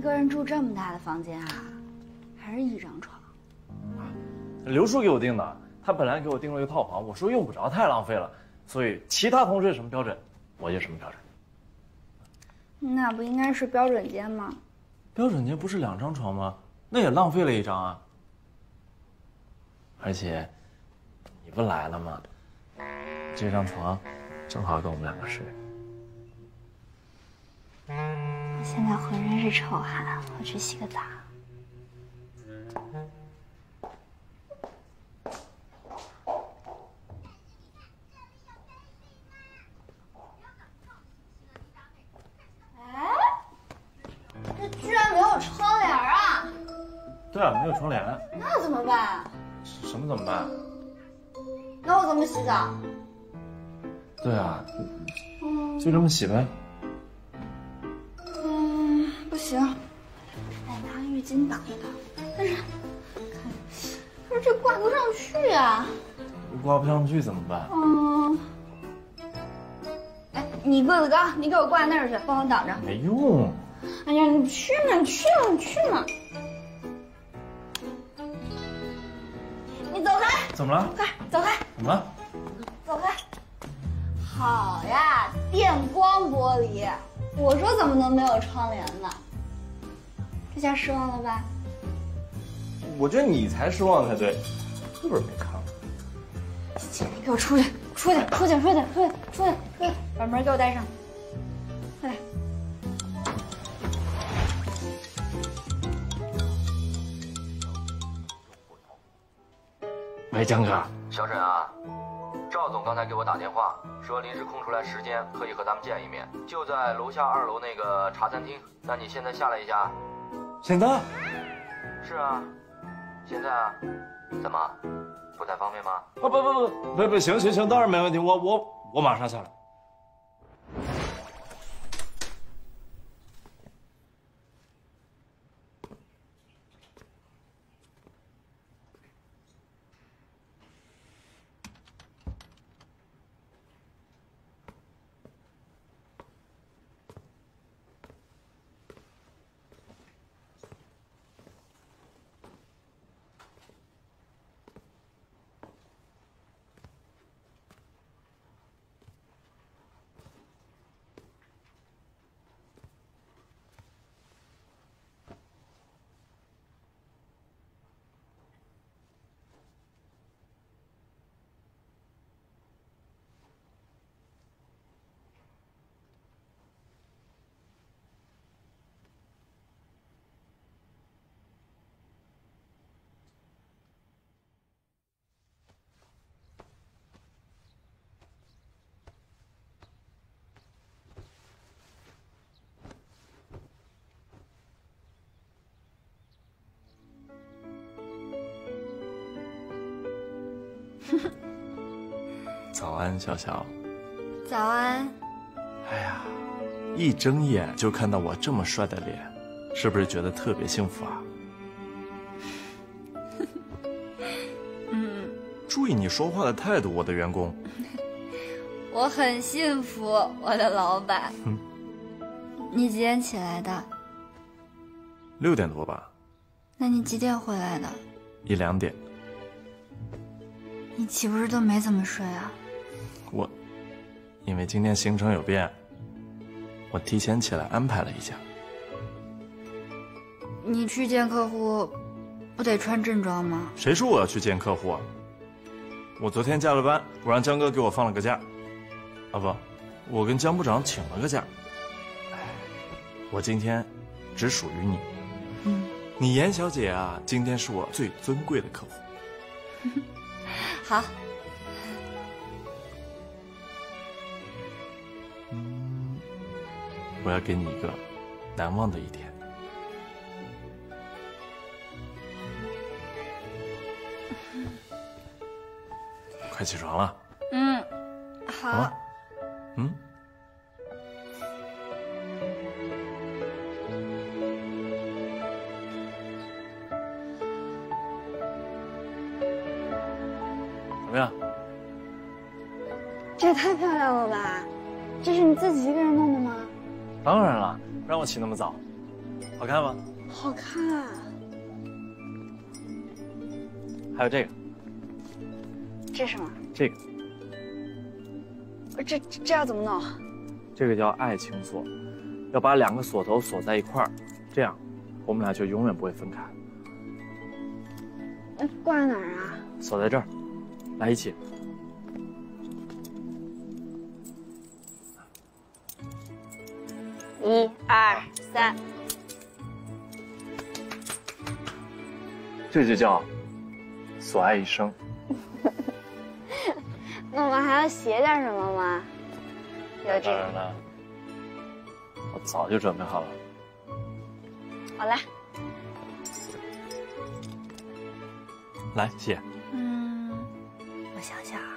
个人住这么大的房间啊，还是一张床。啊，刘叔给我订的，他本来给我订了一个套房，我说用不着太浪费了，所以其他同事什么标准，我就什么标准。那不应该是标准间吗？标准间不是两张床吗？那也浪费了一张啊。而且，你不来了吗？这张床正好给我们两个睡。 我现在浑身是臭汗，我去洗个澡。哎，这居然没有窗帘啊！对啊，没有窗帘。那怎么办？什么怎么办？那我怎么洗澡？对啊，就这么洗呗。 行，得拿浴巾挡一挡。但是，可是这挂不上去啊！挂不上去怎么办？嗯。哎，你个子高，你给我挂那儿去，帮我挡着。没用。哎呀，你去嘛，你去嘛，你去嘛！你走开！怎么了？快走开！怎么了？走开！好呀，电光玻璃，我说怎么能没有窗帘呢？ 这下失望了吧？我觉得你才失望才对，一会儿没看了。你给我出去！出去！出去！出去！出去！出去！出去！把门给我带上，快点！喂，江哥。小沈啊，赵总刚才给我打电话，说临时空出来时间可以和咱们见一面，就在楼下2楼那个茶餐厅。那你现在下来一下。 现在？是啊，现在啊，怎么不太方便吗？啊不，行行行，当然没问题，我马上下来。早安，小小。早安。哎呀，一睁眼就看到我这么帅的脸，是不是觉得特别幸福啊？嗯。注意你说话的态度，我的员工。我很幸福，我的老板。你几点起来的？6点多吧。那你几点回来的？1、2点。 你岂不是都没怎么睡啊？我，因为今天行程有变，我提前起来安排了一下。你去见客户，不得穿正装吗？谁说我要去见客户啊？我昨天加了班，我让江哥给我放了个假，啊不，我跟江部长请了个假。我今天只属于你。嗯，你严小姐啊，今天是我最尊贵的客户。好。我要给你一个难忘的一天。快起床了。嗯，好。啊、嗯。 怎么样？这也太漂亮了吧！这是你自己一个人弄的吗？当然了，让我起那么早。好看吗？好看啊。还有这个。这是什么？这个。这要怎么弄？这个叫爱情锁，要把两个锁头锁在一块儿，这样我们俩就永远不会分开。那挂哪儿啊？锁在这儿，来一起。 1、2、3，这就叫所爱一生。那我们还要写点什么吗？有这个呢？我早就准备好了。好了，来写。嗯，我想想。